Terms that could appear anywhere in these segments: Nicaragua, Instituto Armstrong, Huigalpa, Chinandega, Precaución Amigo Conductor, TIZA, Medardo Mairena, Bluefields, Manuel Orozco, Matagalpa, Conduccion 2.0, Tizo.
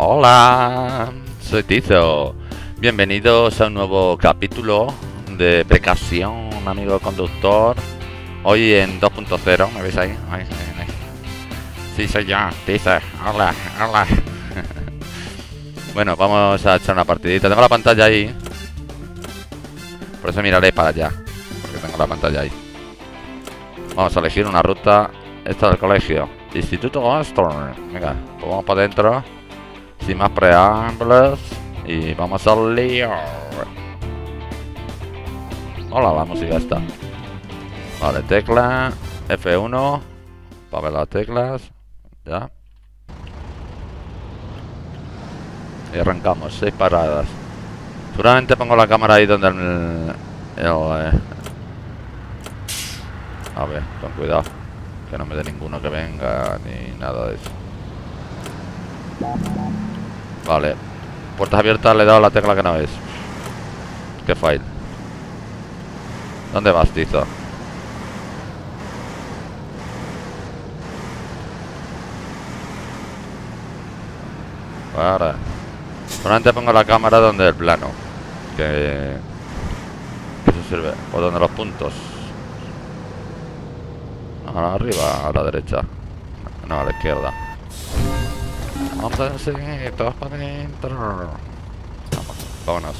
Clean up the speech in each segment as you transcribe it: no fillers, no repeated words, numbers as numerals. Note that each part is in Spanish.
Hola, soy Tizo. Bienvenidos a un nuevo capítulo de Precaución Amigo Conductor. Hoy en 2.0, ¿me veis ahí? Sí, soy yo, Tizo. Hola, hola. Bueno, vamos a echar una partidita. Tengo la pantalla ahí. Por eso miraré para allá, porque tengo la pantalla ahí. Vamos a elegir una ruta. Esta del colegio. Instituto Armstrong. Venga, pues vamos para adentro. Sin más preámbulos. Y vamos al lío. Hola, la música está. Vale, tecla F1 para ver las teclas. Ya. Y arrancamos, 6 paradas. Seguramente pongo la cámara ahí donde a ver, con cuidado, que no me dé ninguno que venga ni nada de eso. Vale, puertas abiertas, le he dado la tecla que no es. Qué fail. ¿Dónde vas, Tizo? Para. Solamente pongo la cámara donde el plano. Que eso sirve. O donde los puntos. Arriba, a la derecha. No, a la izquierda. Vamos a seguir todos para adentro. Vamos, vámonos.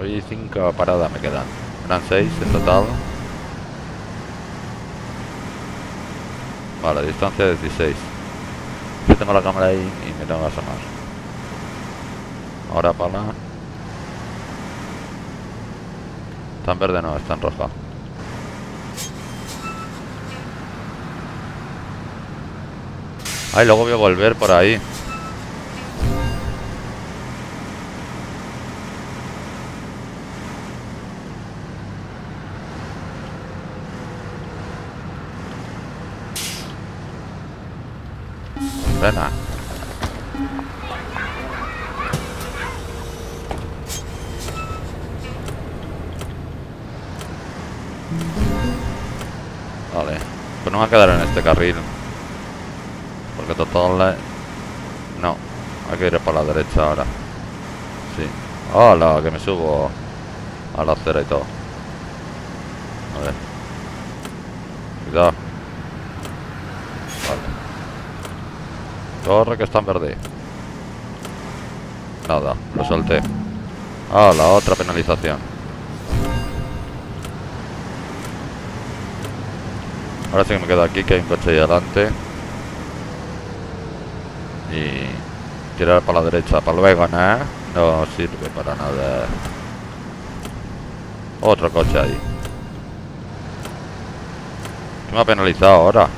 Hoy 5 paradas me quedan. Eran 6 en total. Vale, distancia 16. Yo tengo la cámara ahí y me tengo que asomar. Ahora para la... Está en verde, no, está en roja. Ay, luego voy a volver por ahí. Frena. Vale, pues no me voy a quedar en este carril. Porque total... No, hay que ir para la derecha ahora. Sí. ¡Hola! Que me subo a la acera y todo. A ver. Cuidado. Vale. Corre, que está en verde. Nada, lo solté. Ah, la otra penalización. Ahora sí que me quedo aquí, que hay un coche ahí adelante. Y tirar para la derecha, para luego, ¿no? No sirve para nada. Otro coche ahí. ¿Qué me ha penalizado ahora?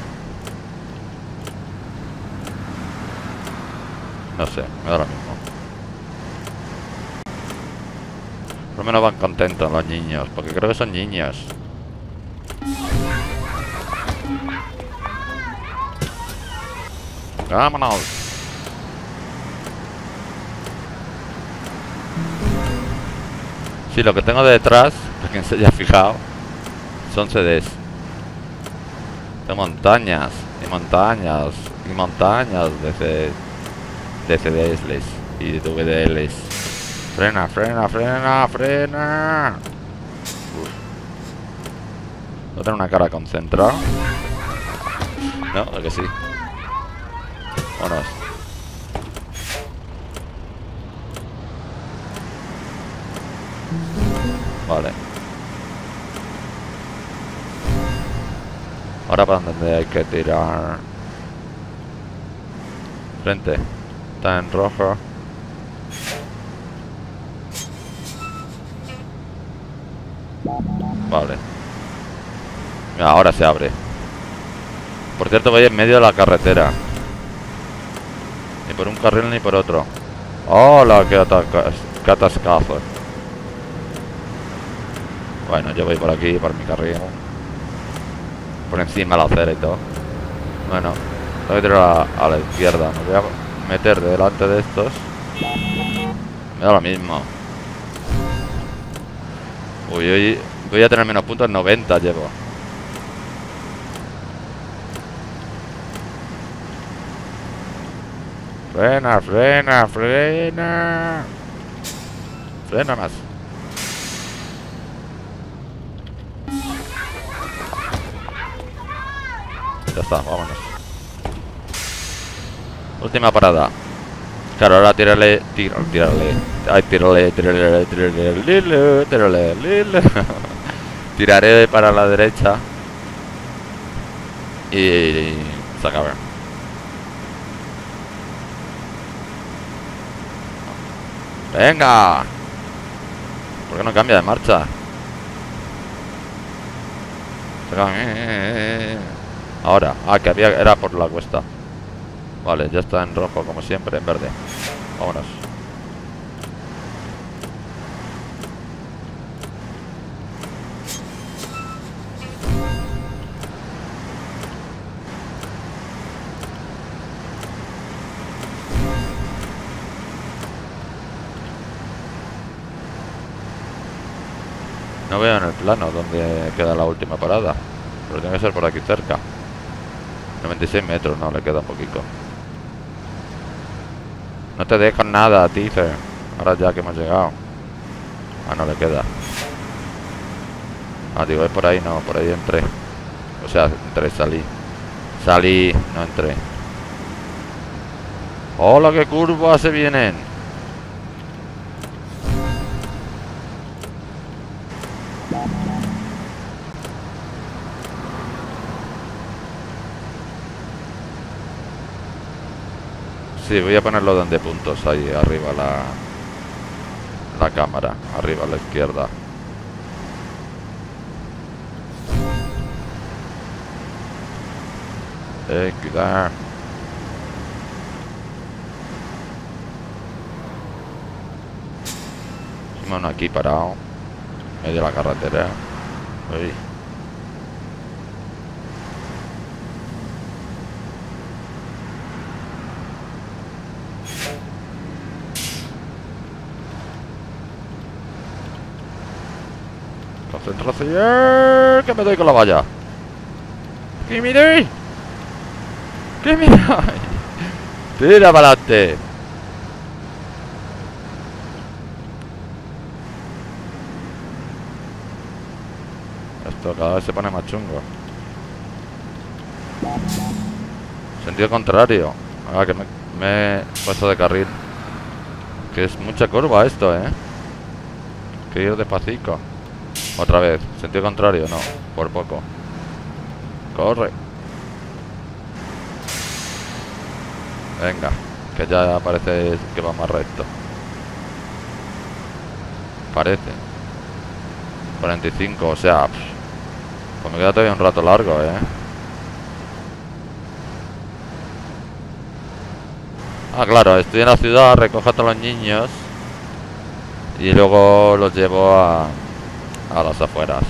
No sé, me da lo mismo. Por lo menos van contentos los niños, porque creo que son niños. ¡Vámonos! Sí, lo que tengo de detrás, para quien se haya fijado, son CDs. Tengo montañas, y montañas, y montañas de CDs. De CDLs y de DVDLs. Frena, frena, frena, frena. ¿No tengo una cara concentrada? No, creo que sí. Vámonos. Vale. Ahora para donde hay que tirar. Frente. Está en rojo. Vale. Ahora se abre. Por cierto, voy en medio de la carretera. Ni por un carril ni por otro. ¡Hola! ¡Qué atascazo! Bueno, yo voy por aquí, por mi carril. Por encima de la acera y todo. Bueno, voy a tirar a la izquierda. Me voy a meter de delante de estos. Me da lo mismo. Uy, uy, voy a tener menos puntos. 90 llevo. Frena, frena, frena. Frena más. Ya está, vámonos. Última parada. Claro, ahora tírale. Tírale. Tiraré para la derecha. Y se acaba. ¡Venga! ¿Por qué no cambia de marcha? Ahora, que había, era por la cuesta. Vale, ya está en rojo, como siempre, en verde. Vámonos. No veo en el plano donde queda la última parada, pero tiene que ser por aquí cerca. 96 metros, no, le queda un poquito. No te dejan nada, Tizo. Ahora ya que hemos llegado. No le queda. Digo, es por ahí, no, por ahí entré. O sea, entré, salí. Salí, no entré. ¡Hola, qué curvas se vienen! Sí, voy a ponerlo donde puntos ahí arriba la cámara, arriba a la izquierda. Cuidado. Bueno, aquí parado, medio de la carretera. Uy. Concentración, que me doy con la valla. ¡Que miréis! ¡Que miráis! ¡Tira para adelante! Esto cada vez se pone más chungo. Sentido contrario. Que me he puesto de carril. Que es mucha curva esto, ¿eh? Que ir despacito. Otra vez, sentido contrario, no, por poco. Corre. Venga, que ya parece que va más recto. Parece. 45, o sea, pues me queda todavía un rato largo, ¿eh? Claro, estoy en la ciudad, recojo a los niños y luego los llevo a las afueras.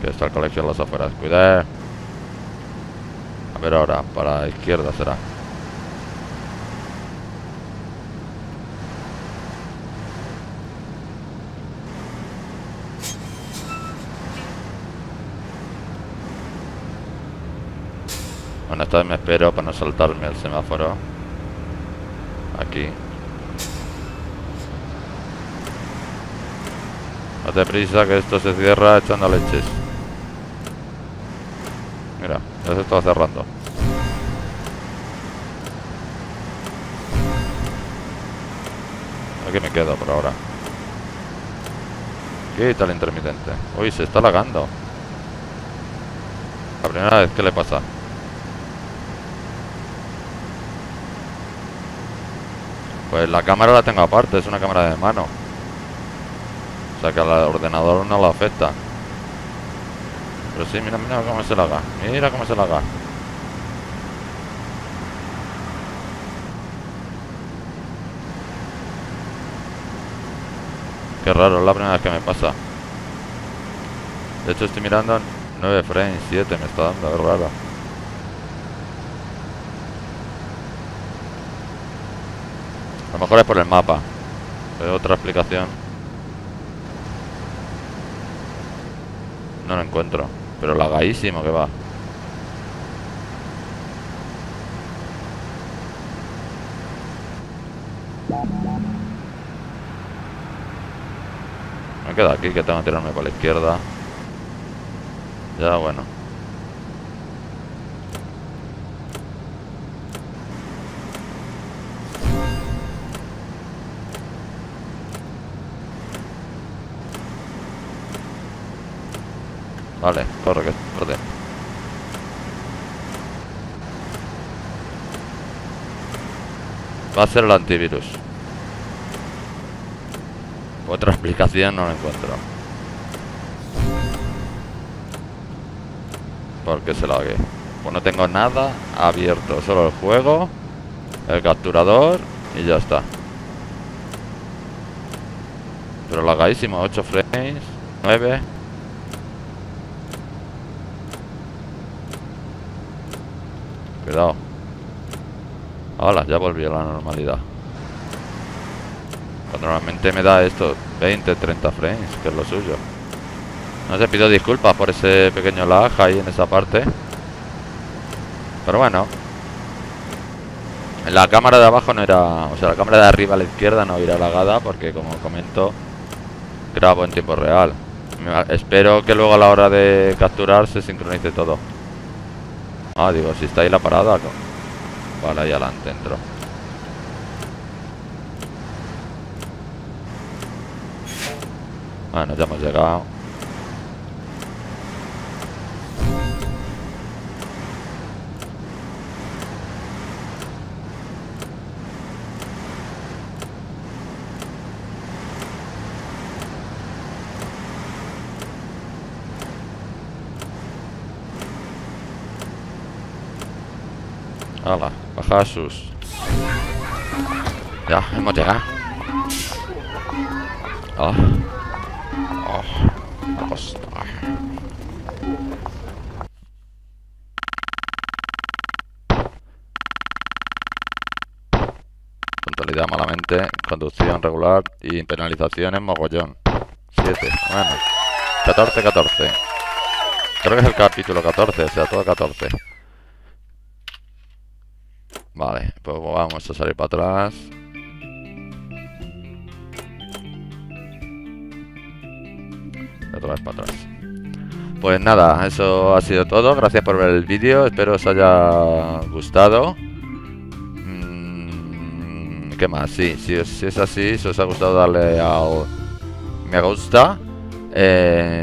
Que está el colegio a las afueras. Cuidado. A ver ahora, para la izquierda será. Bueno, esta vez me espero para no saltarme el semáforo. Aquí. No te prisa, que esto se cierra echando leches. Mira, ya se está cerrando. Aquí me quedo por ahora. Quita el intermitente. Uy, se está lagando. La primera vez que le pasa. Pues la cámara la tengo aparte, es una cámara de mano. O sea que al ordenador no lo afecta. Pero sí, mira, mira cómo se laga. Mira cómo se laga. Qué raro, es la primera vez que me pasa. De hecho estoy mirando 9 frames, 7 me está dando, es raro. A lo mejor es por el mapa. Es otra explicación. No lo encuentro, pero lagadísimo que va. Me quedo aquí, que tengo que tirarme para la izquierda. Ya, bueno. Vale, corre, que es tarde. Va a hacer el antivirus. Otra explicación no la encuentro. ¿Por qué se la hagué? Pues no tengo nada abierto, solo el juego, el capturador y ya está. Pero lagadísimo, 8 frames, 9. Cuidado. Ahora ya volví a la normalidad. Pues normalmente me da esto 20-30 frames, que es lo suyo. No se pido disculpas por ese pequeño lag ahí en esa parte. Pero bueno, en la cámara de abajo no era, o sea, la cámara de arriba a la izquierda no irá lagada, porque como comento, grabo en tiempo real. Espero que luego a la hora de capturar se sincronice todo. Ah, digo, si está ahí la parada. Vale, ahí adelante entro. Bueno, ya hemos llegado. Hala, baja sus. Ya, hemos llegado. Ah. Oh, costa. Puntualidad malamente, conducción regular y penalizaciones mogollón. 7, bueno. 14, 14. Creo que es el capítulo 14, o sea, todo 14. Vale, pues vamos a salir para atrás. Otra vez para atrás. Pues nada, eso ha sido todo. Gracias por ver el vídeo. Espero os haya gustado. ¿Qué más? Sí, si es así, si os ha gustado, darle al me gusta.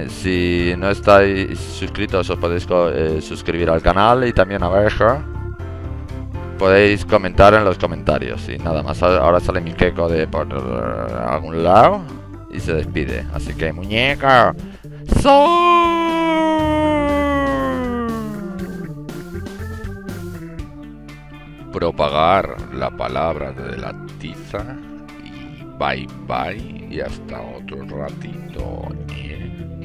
Si no estáis suscritos, os podéis suscribir al canal y también a Berger. Podéis comentar en los comentarios y nada más. Ahora sale mi queco de por algún lado y se despide. Así que, muñeca, ¡so! Propagar la palabra de la tiza y bye bye y hasta otro ratito, ¿eh?